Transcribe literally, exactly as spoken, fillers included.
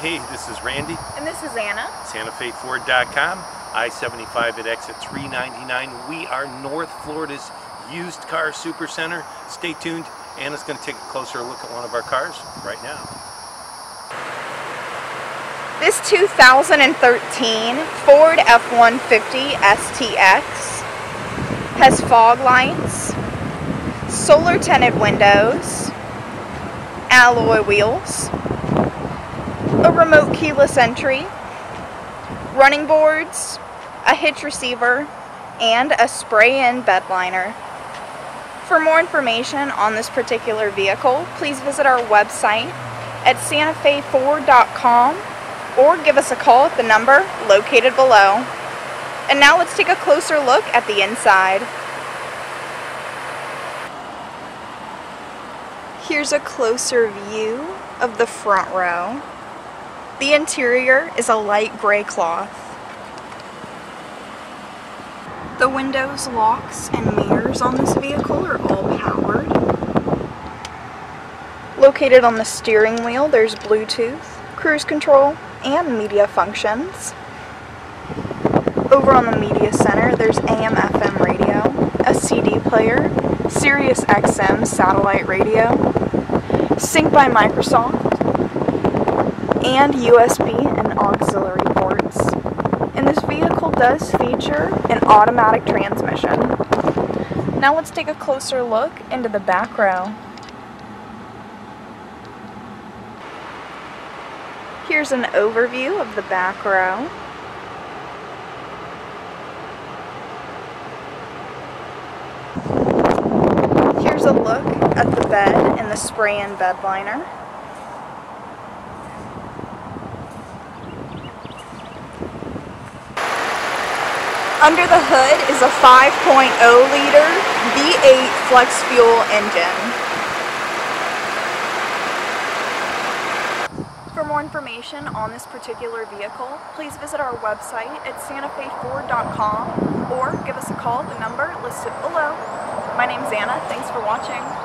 Hey, this is Randy. And this is Anna. Santa Fe Ford dot com, I seventy-five at exit three ninety-nine. We are North Florida's used car supercenter. Stay tuned. Anna's going to take a closer look at one of our cars right now. This two thousand thirteen Ford F one fifty S T X has fog lights, solar tinted windows, alloy wheels, a remote keyless entry, running boards, a hitch receiver, and a spray-in bed liner. For more information on this particular vehicle, please visit our website at Santa Fe Ford dot com or give us a call at the number located below. And now let's take a closer look at the inside. Here's a closer view of the front row. The interior is a light gray cloth. The windows, locks, and mirrors on this vehicle are all powered. Located on the steering wheel, there's Bluetooth, cruise control, and media functions. Over on the media center, there's A M F M radio, a C D player, Sirius X M satellite radio, Sync by Microsoft, and U S B and auxiliary ports. And this vehicle does feature an automatic transmission. Now let's take a closer look into the back row. Here's an overview of the back row. Here's a look at the bed and the spray-in bed liner. Under the hood is a five point oh liter V eight flex fuel engine. For more information on this particular vehicle, please visit our website at Santa Fe Ford dot com or give us a call at the number listed below. My name's Anna. Thanks for watching.